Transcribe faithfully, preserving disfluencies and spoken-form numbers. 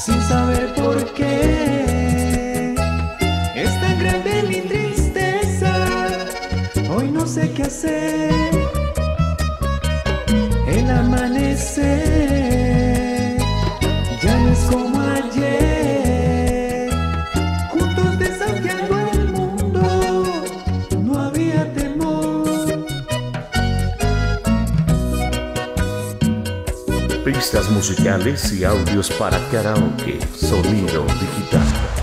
sin saber por qué. Es tan grande mi tristeza, hoy no sé qué hacer. El amanecer ya no es como ayer. Juntos desafiando el mundo, no había temor. Pistas musicales y audios para karaoke, sonido digital.